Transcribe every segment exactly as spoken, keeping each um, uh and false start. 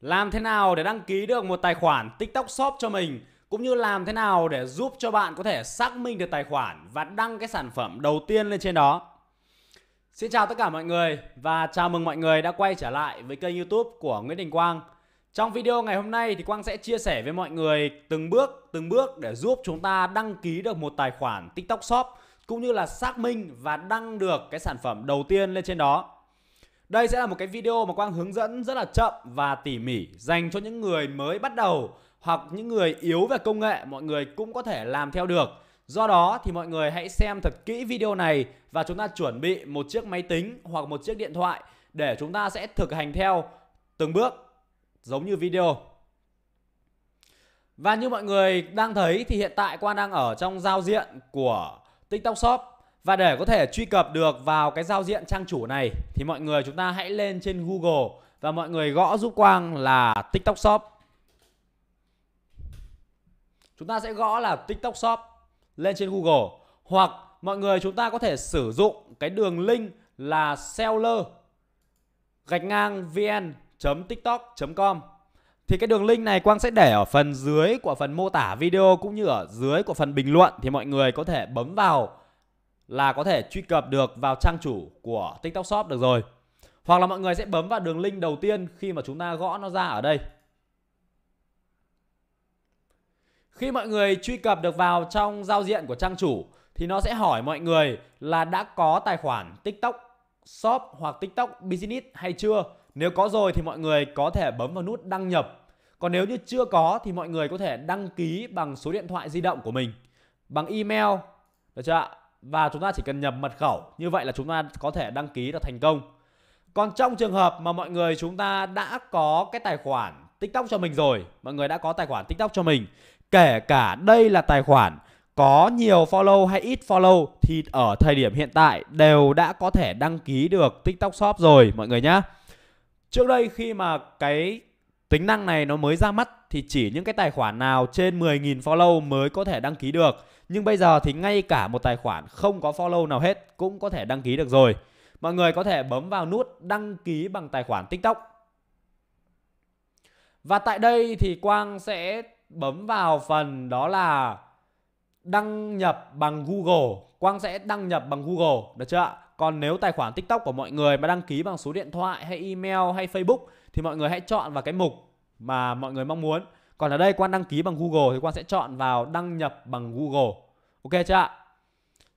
Làm thế nào để đăng ký được một tài khoản TikTok Shop cho mình, cũng như làm thế nào để giúp cho bạn có thể xác minh được tài khoản và đăng cái sản phẩm đầu tiên lên trên đó. Xin chào tất cả mọi người và chào mừng mọi người đã quay trở lại với kênh YouTube của Nguyễn Đình Quang. Trong video ngày hôm nay thì Quang sẽ chia sẻ với mọi người từng bước từng bước để giúp chúng ta đăng ký được một tài khoản TikTok Shop, cũng như là xác minh và đăng được cái sản phẩm đầu tiên lên trên đó. Đây sẽ là một cái video mà Quang hướng dẫn rất là chậm và tỉ mỉ dành cho những người mới bắt đầu hoặc những người yếu về công nghệ, mọi người cũng có thể làm theo được. Do đó thì mọi người hãy xem thật kỹ video này và chúng ta chuẩn bị một chiếc máy tính hoặc một chiếc điện thoại để chúng ta sẽ thực hành theo từng bước giống như video. Và như mọi người đang thấy thì hiện tại Quang đang ở trong giao diện của TikTok Shop. Và để có thể truy cập được vào cái giao diện trang chủ này thì mọi người chúng ta hãy lên trên Google và mọi người gõ giúp Quang là TikTok Shop. Chúng ta sẽ gõ là TikTok Shop lên trên Google, hoặc mọi người chúng ta có thể sử dụng cái đường link là seller gạch ngang vn.tiktok chấm com. Thì cái đường link này Quang sẽ để ở phần dưới của phần mô tả video cũng như ở dưới của phần bình luận, thì mọi người có thể bấm vào là có thể truy cập được vào trang chủ của TikTok Shop được rồi. Hoặc là mọi người sẽ bấm vào đường link đầu tiên khi mà chúng ta gõ nó ra ở đây. Khi mọi người truy cập được vào trong giao diện của trang chủ thì nó sẽ hỏi mọi người là đã có tài khoản TikTok Shop hoặc TikTok Business hay chưa. Nếu có rồi thì mọi người có thể bấm vào nút đăng nhập. Còn nếu như chưa có thì mọi người có thể đăng ký bằng số điện thoại di động của mình, bằng email, được chưa ạ? Và chúng ta chỉ cần nhập mật khẩu, như vậy là chúng ta có thể đăng ký được thành công. Còn trong trường hợp mà mọi người chúng ta đã có cái tài khoản TikTok cho mình rồi, mọi người đã có tài khoản TikTok cho mình, kể cả đây là tài khoản có nhiều follow hay ít follow, thì ở thời điểm hiện tại đều đã có thể đăng ký được TikTok Shop rồi mọi người nhé. Trước đây khi mà cái tính năng này nó mới ra mắt thì chỉ những cái tài khoản nào trên mười nghìn follow mới có thể đăng ký được. Nhưng bây giờ thì ngay cả một tài khoản không có follow nào hết cũng có thể đăng ký được rồi. Mọi người có thể bấm vào nút đăng ký bằng tài khoản TikTok. Và tại đây thì Quang sẽ bấm vào phần đó là đăng nhập bằng Google. Quang sẽ đăng nhập bằng Google, được chưa ạ? Còn nếu tài khoản TikTok của mọi người mà đăng ký bằng số điện thoại hay email hay Facebook thì mọi người hãy chọn vào cái mục mà mọi người mong muốn. Còn ở đây Quang đăng ký bằng Google thì Quang sẽ chọn vào đăng nhập bằng Google. Ok chưa ạ?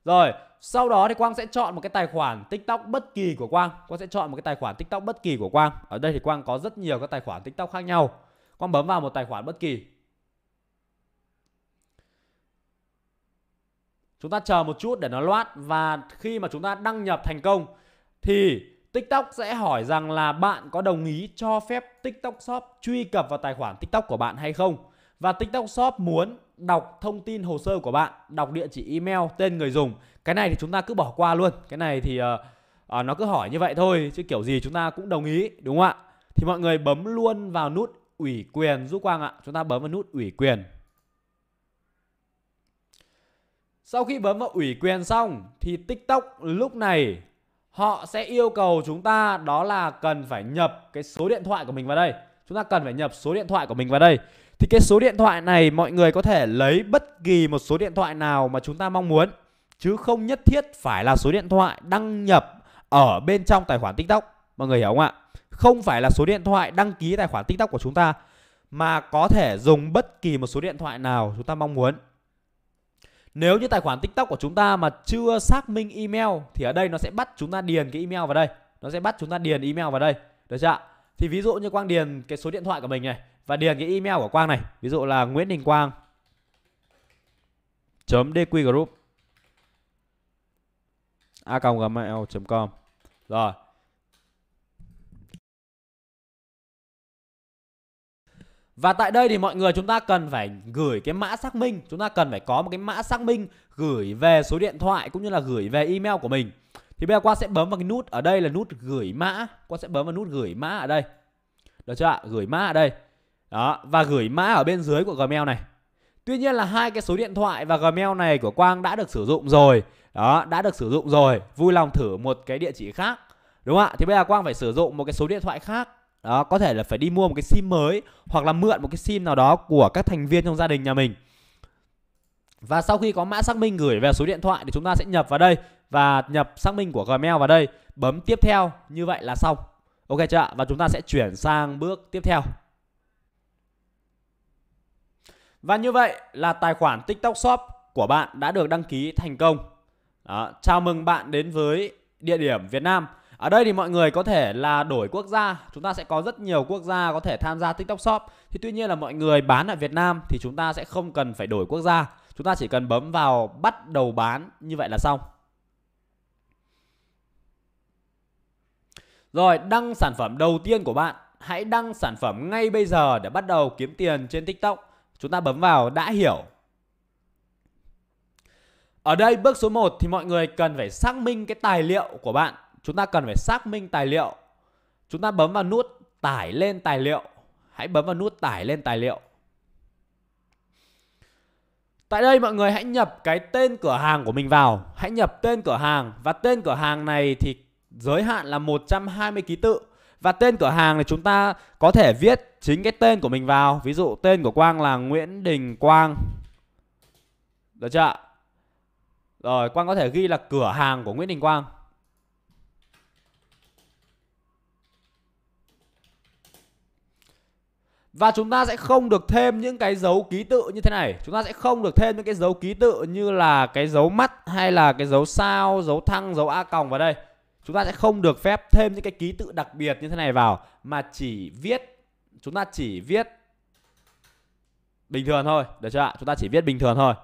Rồi, sau đó thì Quang sẽ chọn một cái tài khoản TikTok bất kỳ của Quang. Quang sẽ chọn một cái tài khoản TikTok bất kỳ của Quang. Ở đây thì Quang có rất nhiều các tài khoản TikTok khác nhau. Quang bấm vào một tài khoản bất kỳ. Chúng ta chờ một chút để nó load, và khi mà chúng ta đăng nhập thành công thì TikTok sẽ hỏi rằng là bạn có đồng ý cho phép TikTok Shop truy cập vào tài khoản TikTok của bạn hay không. Và TikTok Shop muốn đọc thông tin hồ sơ của bạn, đọc địa chỉ email, tên người dùng. Cái này thì chúng ta cứ bỏ qua luôn. Cái này thì uh, uh, nó cứ hỏi như vậy thôi, chứ kiểu gì chúng ta cũng đồng ý, đúng không ạ? Thì mọi người bấm luôn vào nút ủy quyền giúp Quang ạ. Chúng ta bấm vào nút ủy quyền. Sau khi bấm vào ủy quyền xong thì TikTok lúc này họ sẽ yêu cầu chúng ta đó là cần phải nhập cái số điện thoại của mình vào đây. Chúng ta cần phải nhập số điện thoại của mình vào đây. Thì cái số điện thoại này mọi người có thể lấy bất kỳ một số điện thoại nào mà chúng ta mong muốn, chứ không nhất thiết phải là số điện thoại đăng nhập ở bên trong tài khoản TikTok. Mọi người hiểu không ạ? Không phải là số điện thoại đăng ký tài khoản TikTok của chúng ta, mà có thể dùng bất kỳ một số điện thoại nào chúng ta mong muốn. Nếu như tài khoản TikTok của chúng ta mà chưa xác minh email thì ở đây nó sẽ bắt chúng ta điền cái email vào đây. Nó sẽ bắt chúng ta điền email vào đây, được chưa ạ? Thì ví dụ như Quang điền cái số điện thoại của mình này và điền cái email của Quang này, ví dụ là Nguyễn Đình Quang .dqgroup a còng gmail chấm com. Rồi. Và tại đây thì mọi người chúng ta cần phải gửi cái mã xác minh. Chúng ta cần phải có một cái mã xác minh gửi về số điện thoại cũng như là gửi về email của mình. Thì bây giờ Quang sẽ bấm vào cái nút ở đây là nút gửi mã. Quang sẽ bấm vào nút gửi mã ở đây, được chưa ạ? Gửi mã ở đây. Đó, và gửi mã ở bên dưới của Gmail này. Tuy nhiên là hai cái số điện thoại và Gmail này của Quang đã được sử dụng rồi. Đó, đã được sử dụng rồi. Vui lòng thử một cái địa chỉ khác, đúng không ạ? Thì bây giờ Quang phải sử dụng một cái số điện thoại khác Đó, có thể là phải đi mua một cái sim mới hoặc là mượn một cái sim nào đó của các thành viên trong gia đình nhà mình. Và sau khi có mã xác minh gửi về số điện thoại thì chúng ta sẽ nhập vào đây và nhập xác minh của Gmail vào đây, bấm tiếp theo, như vậy là xong. Ok chưa ạ? Và chúng ta sẽ chuyển sang bước tiếp theo. Và như vậy là tài khoản TikTok Shop của bạn đã được đăng ký thành công. Đó, chào mừng bạn đến với địa điểm Việt Nam. Ở đây thì mọi người có thể là đổi quốc gia. Chúng ta sẽ có rất nhiều quốc gia có thể tham gia TikTok Shop. Thì tuy nhiên là mọi người bán ở Việt Nam thì chúng ta sẽ không cần phải đổi quốc gia. Chúng ta chỉ cần bấm vào bắt đầu bán, như vậy là xong. Rồi, đăng sản phẩm đầu tiên của bạn. Hãy đăng sản phẩm ngay bây giờ để bắt đầu kiếm tiền trên TikTok. Chúng ta bấm vào đã hiểu. Ở đây bước số một thì mọi người cần phải xác minh cái tài liệu của bạn. Chúng ta cần phải xác minh tài liệu. Chúng ta bấm vào nút tải lên tài liệu. Hãy bấm vào nút tải lên tài liệu. Tại đây mọi người hãy nhập cái tên cửa hàng của mình vào. Hãy nhập tên cửa hàng. Và tên cửa hàng này thì giới hạn là một trăm hai mươi ký tự. Và tên cửa hàng thì chúng ta có thể viết chính cái tên của mình vào. Ví dụ tên của Quang là Nguyễn Đình Quang. Được chưa ạ? Rồi, Quang có thể ghi là cửa hàng của Nguyễn Đình Quang. Và chúng ta sẽ không được thêm những cái dấu ký tự như thế này. Chúng ta sẽ không được thêm những cái dấu ký tự như là cái dấu mắt hay là cái dấu sao, dấu thăng, dấu A còng vào đây. Chúng ta sẽ không được phép thêm những cái ký tự đặc biệt như thế này vào. Mà chỉ viết, chúng ta chỉ viết bình thường thôi. Được chưa ạ? Chúng ta chỉ viết bình thường thôi.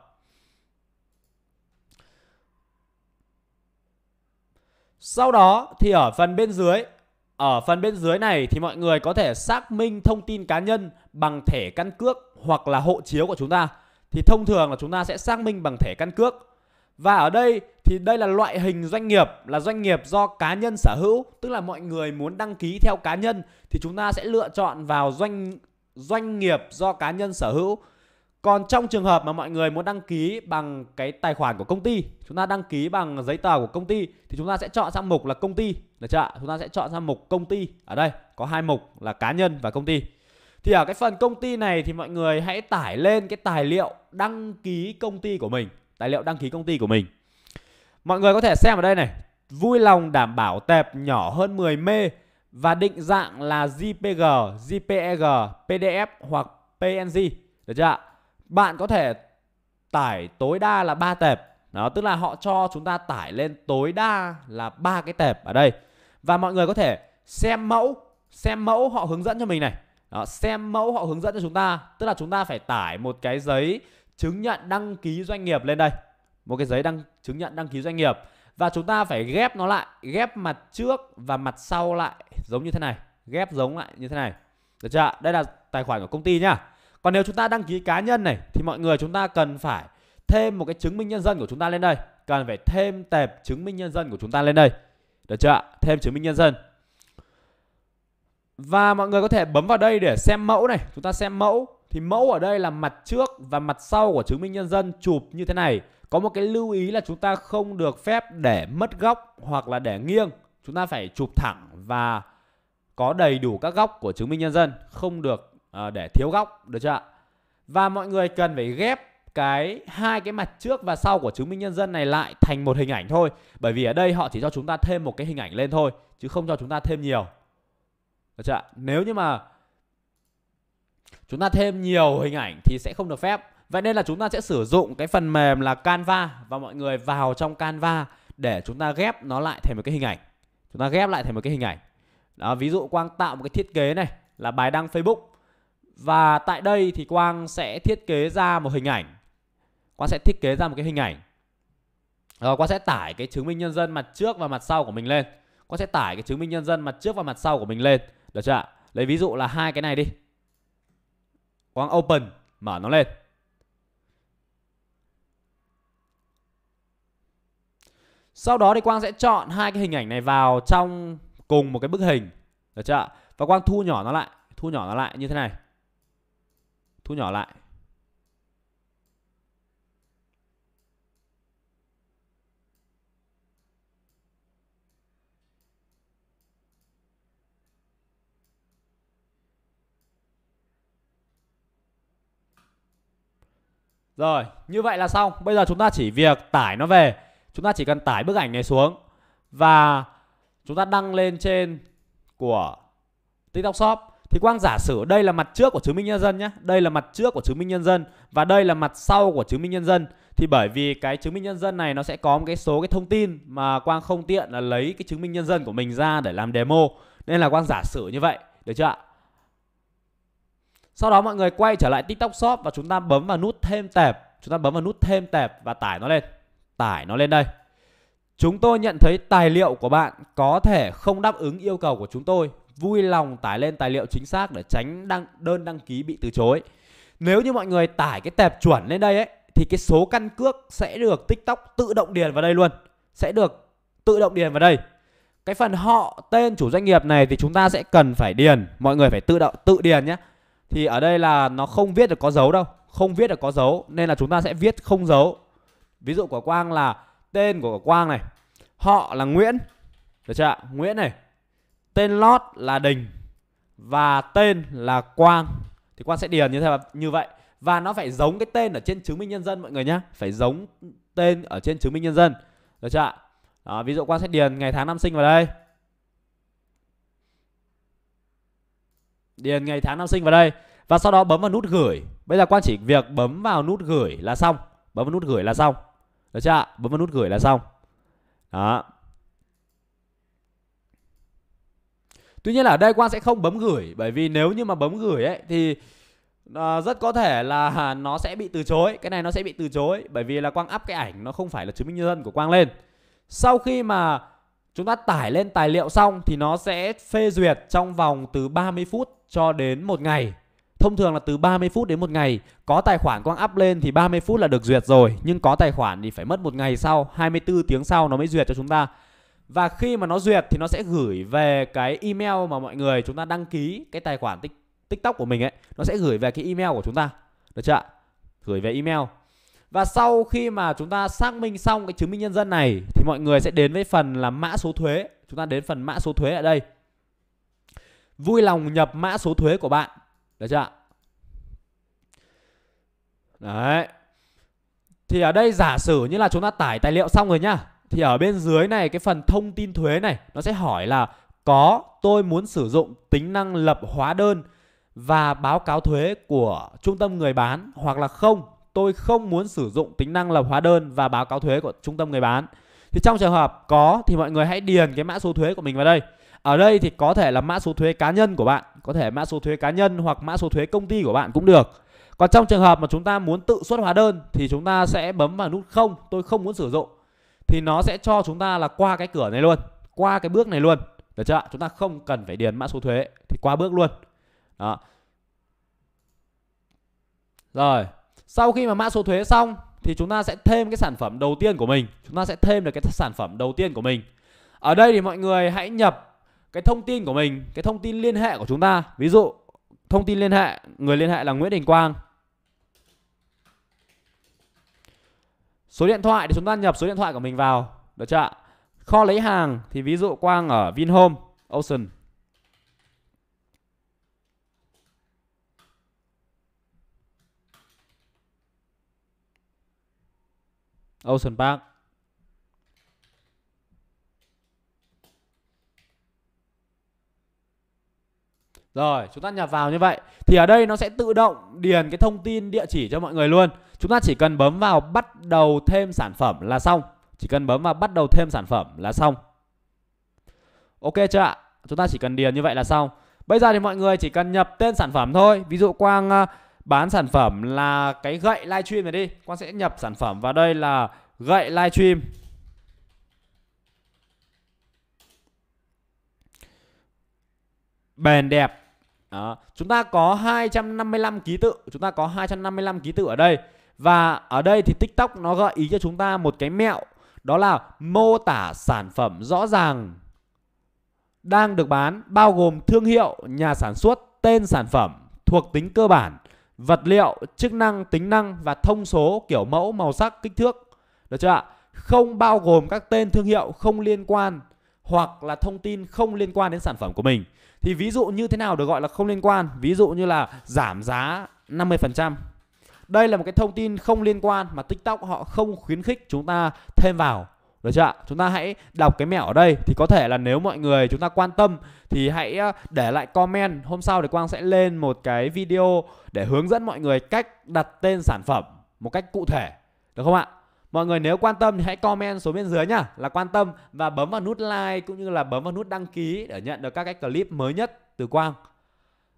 Sau đó thì ở phần bên dưới, ở phần bên dưới này thì mọi người có thể xác minh thông tin cá nhân bằng thẻ căn cước hoặc là hộ chiếu của chúng ta. Thì thông thường là chúng ta sẽ xác minh bằng thẻ căn cước. Và ở đây thì đây là loại hình doanh nghiệp, là doanh nghiệp do cá nhân sở hữu. Tức là mọi người muốn đăng ký theo cá nhân thì chúng ta sẽ lựa chọn vào doanh, doanh nghiệp do cá nhân sở hữu. Còn trong trường hợp mà mọi người muốn đăng ký bằng cái tài khoản của công ty, chúng ta đăng ký bằng giấy tờ của công ty thì chúng ta sẽ chọn sang mục là công ty. Được chưa ạ? Chúng ta sẽ chọn sang mục công ty. Ở đây có hai mục là cá nhân và công ty. Thì ở cái phần công ty này thì mọi người hãy tải lên cái tài liệu đăng ký công ty của mình. Tài liệu đăng ký công ty của mình. Mọi người có thể xem ở đây này. Vui lòng đảm bảo tệp nhỏ hơn mười mê và định dạng là gi pê giê, gi pê e giê, pê đê ép hoặc pê en giê. Được chưa ạ? Bạn có thể tải tối đa là ba tệp. Đó, tức là họ cho chúng ta tải lên tối đa là ba cái tệp ở đây. Và mọi người có thể xem mẫu, xem mẫu họ hướng dẫn cho mình này. Đó, xem mẫu họ hướng dẫn cho chúng ta, tức là chúng ta phải tải một cái giấy chứng nhận đăng ký doanh nghiệp lên đây. Một cái giấy đăng chứng nhận đăng ký doanh nghiệp và chúng ta phải ghép nó lại, ghép mặt trước và mặt sau lại giống như thế này, ghép giống lại như thế này. Được chưa? Đây là tài khoản của công ty nhá. Còn nếu chúng ta đăng ký cá nhân này thì mọi người chúng ta cần phải thêm một cái chứng minh nhân dân của chúng ta lên đây. Cần phải thêm tệp chứng minh nhân dân của chúng ta lên đây. Được chưa ạ? Thêm chứng minh nhân dân. Và mọi người có thể bấm vào đây để xem mẫu này. Chúng ta xem mẫu. Thì mẫu ở đây là mặt trước và mặt sau của chứng minh nhân dân chụp như thế này. Có một cái lưu ý là chúng ta không được phép để mất góc hoặc là để nghiêng. Chúng ta phải chụp thẳng và có đầy đủ các góc của chứng minh nhân dân. Không được À, để thiếu góc, được chưa ạ? Và mọi người cần phải ghép cái hai cái mặt trước và sau của chứng minh nhân dân này lại thành một hình ảnh thôi, bởi vì ở đây họ chỉ cho chúng ta thêm một cái hình ảnh lên thôi chứ không cho chúng ta thêm nhiều. Được chưa ạ? Nếu như mà chúng ta thêm nhiều hình ảnh thì sẽ không được phép. Vậy nên là chúng ta sẽ sử dụng cái phần mềm là Canva và mọi người vào trong Canva để chúng ta ghép nó lại thành một cái hình ảnh. Chúng ta ghép lại thành một cái hình ảnh. Đó, ví dụ Quang tạo một cái thiết kế này là bài đăng Facebook. Và tại đây thì Quang sẽ thiết kế ra một hình ảnh. Quang sẽ thiết kế ra một cái hình ảnh. Rồi Quang sẽ tải cái chứng minh nhân dân mặt trước và mặt sau của mình lên. Quang sẽ tải cái chứng minh nhân dân mặt trước và mặt sau của mình lên. Được chưa ạ? Lấy ví dụ là hai cái này đi. Quang open, mở nó lên. Sau đó thì Quang sẽ chọn hai cái hình ảnh này vào trong cùng một cái bức hình. Được chưa ạ? Và Quang thu nhỏ nó lại. Thu nhỏ nó lại như thế này. Thu nhỏ lại. Rồi, như vậy là xong. Bây giờ chúng ta chỉ việc tải nó về. Chúng ta chỉ cần tải bức ảnh này xuống và chúng ta đăng lên trên của TikTok Shop. Thì Quang giả sử đây là mặt trước của chứng minh nhân dân nhé. Đây là mặt trước của chứng minh nhân dân và đây là mặt sau của chứng minh nhân dân. Thì bởi vì cái chứng minh nhân dân này nó sẽ có một cái số cái thông tin mà Quang không tiện là lấy cái chứng minh nhân dân của mình ra để làm demo. Nên là Quang giả sử như vậy, được chưa ạ? Sau đó mọi người quay trở lại TikTok Shop và chúng ta bấm vào nút thêm tệp. Chúng ta bấm vào nút thêm tệp và tải nó lên. Tải nó lên đây. Chúng tôi nhận thấy tài liệu của bạn có thể không đáp ứng yêu cầu của chúng tôi. Vui lòng tải lên tài liệu chính xác để tránh đăng, đơn đăng ký bị từ chối. Nếu như mọi người tải cái tệp chuẩn lên đây ấy, thì cái số căn cước sẽ được TikTok tự động điền vào đây luôn. Sẽ được tự động điền vào đây. Cái phần họ, tên chủ doanh nghiệp này thì chúng ta sẽ cần phải điền. Mọi người phải tự động tự điền nhé. Thì ở đây là nó không viết được có dấu đâu. Không viết được có dấu. Nên là chúng ta sẽ viết không dấu. Ví dụ của Quang là tên của Quang này. Họ là Nguyễn. Được chưa ạ? Nguyễn này. Tên lót là Đình. Và tên là Quang. Thì Quang sẽ điền như thế như vậy. Và nó phải giống cái tên ở trên chứng minh nhân dân mọi người nhé. Phải giống tên ở trên chứng minh nhân dân. Được chưa ạ? Đó, ví dụ Quang sẽ điền ngày tháng năm sinh vào đây. Điền ngày tháng năm sinh vào đây. Và sau đó bấm vào nút gửi. Bây giờ Quang chỉ việc bấm vào nút gửi là xong. Bấm vào nút gửi là xong. Được chưa ạ? Bấm vào nút gửi là xong. Đó. Tuy nhiên là ở đây Quang sẽ không bấm gửi. Bởi vì nếu như mà bấm gửi ấy thì rất có thể là nó sẽ bị từ chối. Cái này nó sẽ bị từ chối. Bởi vì là Quang up cái ảnh nó không phải là chứng minh nhân dân của Quang lên. Sau khi mà chúng ta tải lên tài liệu xong thì nó sẽ phê duyệt trong vòng từ ba mươi phút cho đến một ngày. Thông thường là từ ba mươi phút đến một ngày. Có tài khoản Quang up lên thì ba mươi phút là được duyệt rồi. Nhưng có tài khoản thì phải mất một ngày sau, hai mươi tư tiếng sau nó mới duyệt cho chúng ta. Và khi mà nó duyệt thì nó sẽ gửi về cái email mà mọi người chúng ta đăng ký cái tài khoản TikTok của mình ấy. Nó sẽ gửi về cái email của chúng ta. Được chưa ạ? Gửi về email. Và sau khi mà chúng ta xác minh xong cái chứng minh nhân dân này thì mọi người sẽ đến với phần là mã số thuế. Chúng ta đến phần mã số thuế ở đây. Vui lòng nhập mã số thuế của bạn. Được chưa ạ? Đấy. Thì ở đây giả sử như là chúng ta tải tài liệu xong rồi nhá. Thì ở bên dưới này cái phần thông tin thuế này nó sẽ hỏi là có tôi muốn sử dụng tính năng lập hóa đơn và báo cáo thuế của trung tâm người bán, hoặc là không, tôi không muốn sử dụng tính năng lập hóa đơn và báo cáo thuế của trung tâm người bán. Thì trong trường hợp có thì mọi người hãy điền cái mã số thuế của mình vào đây. Ở đây thì có thể là mã số thuế cá nhân của bạn, có thể mã số thuế cá nhân hoặc mã số thuế công ty của bạn cũng được. Còn trong trường hợp mà chúng ta muốn tự xuất hóa đơn thì chúng ta sẽ bấm vào nút không, tôi không muốn sử dụng. Thì nó sẽ cho chúng ta là qua cái cửa này luôn, qua cái bước này luôn. Được chưa ạ? Chúng ta không cần phải điền mã số thuế thì qua bước luôn. Đó. Rồi. Sau khi mà mã số thuế xong thì chúng ta sẽ thêm cái sản phẩm đầu tiên của mình. Chúng ta sẽ thêm được cái sản phẩm đầu tiên của mình. Ở đây thì mọi người hãy nhập cái thông tin của mình, cái thông tin liên hệ của chúng ta. Ví dụ thông tin liên hệ, người liên hệ là Nguyễn Đình Quang. Số điện thoại thì chúng ta nhập số điện thoại của mình vào. Được chưa ạ? Kho lấy hàng thì ví dụ Quang ở Vinhome Ocean. Ocean Park. Rồi, chúng ta nhập vào như vậy. Thì ở đây nó sẽ tự động điền cái thông tin địa chỉ cho mọi người luôn. Chúng ta chỉ cần bấm vào bắt đầu thêm sản phẩm là xong. Chỉ cần bấm vào bắt đầu thêm sản phẩm là xong. Ok chưa ạ? Chúng ta chỉ cần điền như vậy là xong. Bây giờ thì mọi người chỉ cần nhập tên sản phẩm thôi. Ví dụ Quang bán sản phẩm là cái gậy live stream này đi. Quang sẽ nhập sản phẩm vào đây là gậy live stream. Bền đẹp. Đó. Chúng ta có hai trăm năm mươi lăm ký tự. Chúng ta có hai trăm năm mươi lăm ký tự ở đây. Và ở đây thì TikTok nó gợi ý cho chúng ta một cái mẹo. Đó là mô tả sản phẩm rõ ràng đang được bán, bao gồm thương hiệu, nhà sản xuất, tên sản phẩm, thuộc tính cơ bản, vật liệu, chức năng, tính năng và thông số, kiểu mẫu, màu sắc, kích thước. Được chưa ạ? Không bao gồm các tên thương hiệu không liên quan hoặc là thông tin không liên quan đến sản phẩm của mình. Thì ví dụ như thế nào được gọi là không liên quan? Ví dụ như là giảm giá năm mươi phần trăm, Đây là một cái thông tin không liên quan mà TikTok họ không khuyến khích chúng ta thêm vào. Được chưa ạ? Chúng ta hãy đọc cái mẹo ở đây. Thì có thể là nếu mọi người chúng ta quan tâm thì hãy để lại comment. Hôm sau thì Quang sẽ lên một cái video để hướng dẫn mọi người cách đặt tên sản phẩm một cách cụ thể. Được không ạ? Mọi người nếu quan tâm thì hãy comment xuống bên dưới nhá, là quan tâm, và bấm vào nút like cũng như là bấm vào nút đăng ký để nhận được các cái clip mới nhất từ Quang.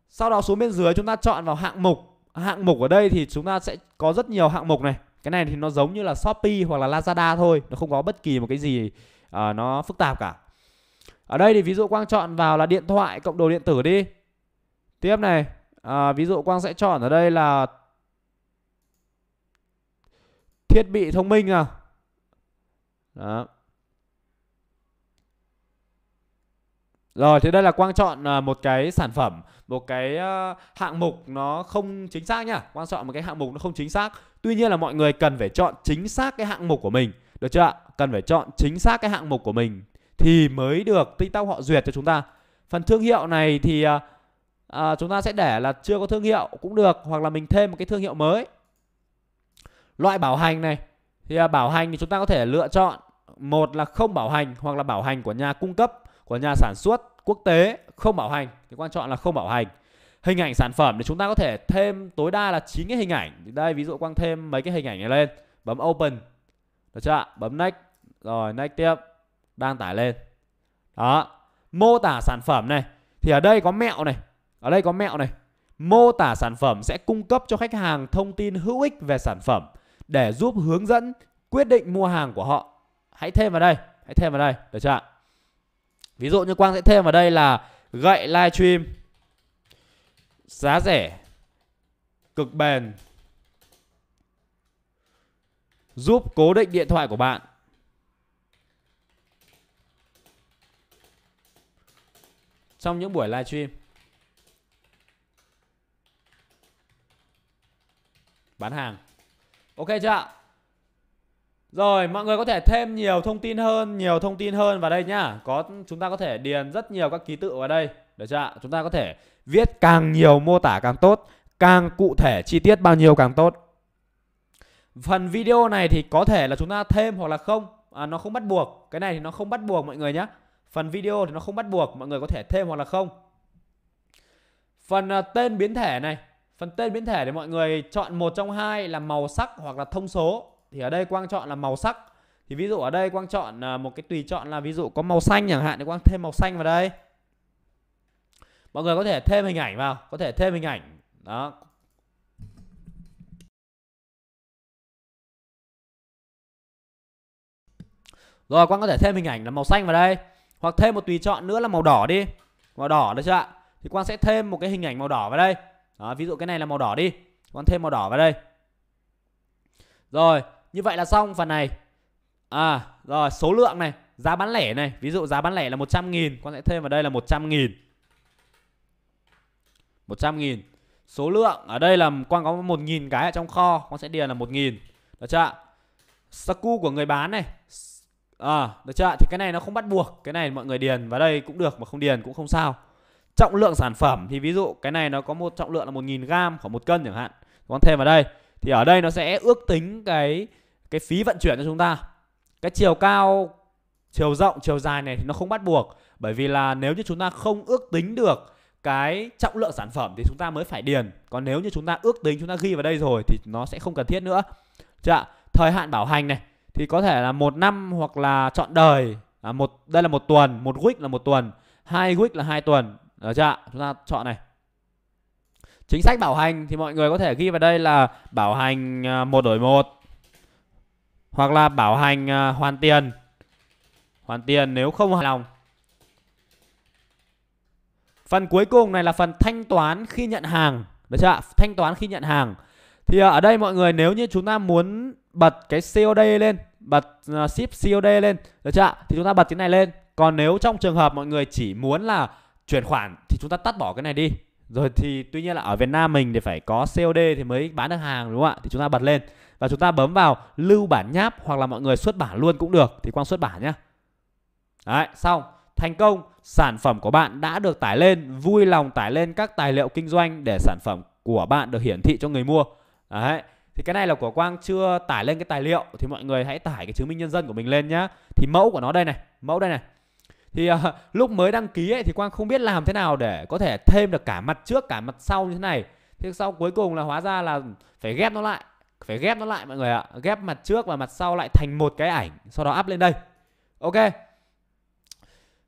Sau đó xuống bên dưới chúng ta chọn vào hạng mục. Hạng mục ở đây thì chúng ta sẽ có rất nhiều hạng mục này. Cái này thì nó giống như là Shopee hoặc là Lazada thôi, nó không có bất kỳ một cái gì uh, nó phức tạp cả. Ở đây thì ví dụ Quang chọn vào là điện thoại, cộng đồ điện tử đi. Tiếp này, uh, ví dụ Quang sẽ chọn ở đây là thiết bị thông minh à. Đó. Rồi thì đây là Quang chọn một cái sản phẩm, một cái hạng mục nó không chính xác nhá. Quang chọn một cái hạng mục nó không chính xác. Tuy nhiên là mọi người cần phải chọn chính xác cái hạng mục của mình. Được chưa ạ? Cần phải chọn chính xác cái hạng mục của mình thì mới được TikTok họ duyệt cho chúng ta. Phần thương hiệu này thì à, chúng ta sẽ để là chưa có thương hiệu cũng được, hoặc là mình thêm một cái thương hiệu mới. Loại bảo hành này thì bảo hành thì chúng ta có thể lựa chọn một là không bảo hành, hoặc là bảo hành của nhà cung cấp, của nhà sản xuất quốc tế. Không bảo hành thì quan trọng là không bảo hành. Hình ảnh sản phẩm thì chúng ta có thể thêm tối đa là chín cái hình ảnh. Đây ví dụ Quang thêm mấy cái hình ảnh này lên, bấm open. Được chưa ạ? Bấm next, rồi next tiếp, đang tải lên. Đó, mô tả sản phẩm này thì ở đây có mẹo này, ở đây có mẹo này. Mô tả sản phẩm sẽ cung cấp cho khách hàng thông tin hữu ích về sản phẩm để giúp hướng dẫn quyết định mua hàng của họ. Hãy thêm vào đây, hãy thêm vào đây, được chưa ạ? Ví dụ như Quang sẽ thêm vào đây là gậy livestream, giá rẻ, cực bền, giúp cố định điện thoại của bạn, trong những buổi livestream bán hàng. Ok chưa ạ? Rồi mọi người có thể thêm nhiều thông tin hơn, nhiều thông tin hơn vào đây nhá. Có chúng ta có thể điền rất nhiều các ký tự vào đây. Được chưa ạ? Chúng ta có thể viết càng nhiều mô tả càng tốt, càng cụ thể chi tiết bao nhiêu càng tốt. Phần video này thì có thể là chúng ta thêm hoặc là không, à, nó không bắt buộc. Cái này thì nó không bắt buộc mọi người nhá. Phần video thì nó không bắt buộc, mọi người có thể thêm hoặc là không. Phần uh, tên biến thể này, phần tên biến thể để mọi người chọn một trong hai là màu sắc hoặc là thông số. Thì ở đây Quang chọn là màu sắc. Thì ví dụ ở đây Quang chọn một cái tùy chọn là ví dụ có màu xanh chẳng hạn thì Quang thêm màu xanh vào đây. Mọi người có thể thêm hình ảnh vào, có thể thêm hình ảnh. Đó. Rồi Quang có thể thêm hình ảnh là màu xanh vào đây, hoặc thêm một tùy chọn nữa là màu đỏ đi. Màu đỏ được chưa ạ? Thì Quang sẽ thêm một cái hình ảnh màu đỏ vào đây. Đó, ví dụ cái này là màu đỏ đi, Quang thêm màu đỏ vào đây. Rồi, như vậy là xong phần này. À, rồi số lượng này, giá bán lẻ này, ví dụ giá bán lẻ là một trăm nghìn, Quang sẽ thêm vào đây là một trăm nghìn. một trăm nghìn. Số lượng ở đây là Quang có một nghìn cái ở trong kho, Quang sẽ điền là một nghìn. Được chưa ạ? Sku của người bán này. À, được chưa ạ? Thì cái này nó không bắt buộc, cái này mọi người điền vào đây cũng được mà không điền cũng không sao. Trọng lượng sản phẩm thì ví dụ cái này nó có một trọng lượng là một nghìn gam, khoảng một cân chẳng hạn. Quang thêm vào đây. Thì ở đây nó sẽ ước tính cái cái phí vận chuyển cho chúng ta. Cái chiều cao, chiều rộng, chiều dài này thì nó không bắt buộc, bởi vì là nếu như chúng ta không ước tính được cái trọng lượng sản phẩm thì chúng ta mới phải điền. Còn nếu như chúng ta ước tính, chúng ta ghi vào đây rồi thì nó sẽ không cần thiết nữa. Chứ ạ? Thời hạn bảo hành này thì có thể là một năm hoặc là trọn đời. À, một đây là một tuần, một week là một tuần, hai week là hai tuần. Được chưa ạ? Chúng ta chọn này. Chính sách bảo hành thì mọi người có thể ghi vào đây là bảo hành một đổi một, hoặc là bảo hành hoàn tiền. Hoàn tiền nếu không hài lòng. Phần cuối cùng này là phần thanh toán khi nhận hàng. Được chưa ạ? Thanh toán khi nhận hàng. Thì ở đây mọi người nếu như chúng ta muốn bật cái xê ô đê lên, bật ship xê ô đê lên, được chưa ạ? Thì chúng ta bật cái này lên. Còn nếu trong trường hợp mọi người chỉ muốn là chuyển khoản thì chúng ta tắt bỏ cái này đi. Rồi thì tuy nhiên là ở Việt Nam mình thì phải có xê ô đê thì mới bán được hàng, đúng không ạ? Thì chúng ta bật lên và chúng ta bấm vào lưu bản nháp, hoặc là mọi người xuất bản luôn cũng được. Thì Quang xuất bản nhá. Đấy, xong. Thành công, sản phẩm của bạn đã được tải lên. Vui lòng tải lên các tài liệu kinh doanh để sản phẩm của bạn được hiển thị cho người mua. Đấy, Thì cái này là của Quang chưa tải lên cái tài liệu, thì mọi người hãy tải cái chứng minh nhân dân của mình lên nhá. Thì mẫu của nó đây này, mẫu đây này. Thì uh, lúc mới đăng ký ấy, thì Quang không biết làm thế nào để có thể thêm được cả mặt trước cả mặt sau như thế này. Thế sau cuối cùng là hóa ra là phải ghép nó lại, phải ghép nó lại mọi người ạ, ghép mặt trước và mặt sau lại thành một cái ảnh, sau đó up lên đây. Ok.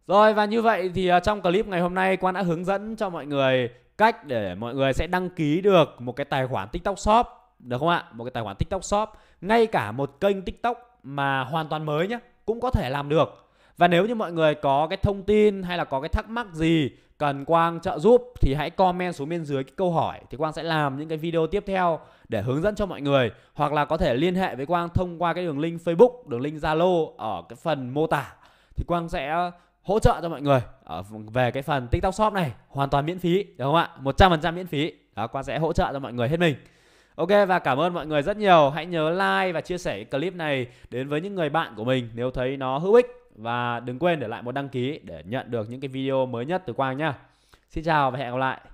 Rồi, và như vậy thì trong clip ngày hôm nay Quang đã hướng dẫn cho mọi người cách để mọi người sẽ đăng ký được một cái tài khoản TikTok Shop, được không ạ? Một cái tài khoản TikTok Shop, ngay cả một kênh TikTok mà hoàn toàn mới nhé, cũng có thể làm được. Và nếu như mọi người có cái thông tin hay là có cái thắc mắc gì cần Quang trợ giúp thì hãy comment xuống bên dưới cái câu hỏi, thì Quang sẽ làm những cái video tiếp theo để hướng dẫn cho mọi người. Hoặc là có thể liên hệ với Quang thông qua cái đường link Facebook, đường link Zalo ở cái phần mô tả, thì Quang sẽ hỗ trợ cho mọi người ở về cái phần TikTok Shop này hoàn toàn miễn phí, đúng không ạ? một trăm phần trăm miễn phí. Đó, Quang sẽ hỗ trợ cho mọi người hết mình. Ok, và cảm ơn mọi người rất nhiều. Hãy nhớ like và chia sẻ clip này đến với những người bạn của mình nếu thấy nó hữu ích. Và đừng quên để lại một đăng ký để nhận được những cái video mới nhất từ Quang nhá. Xin chào và hẹn gặp lại.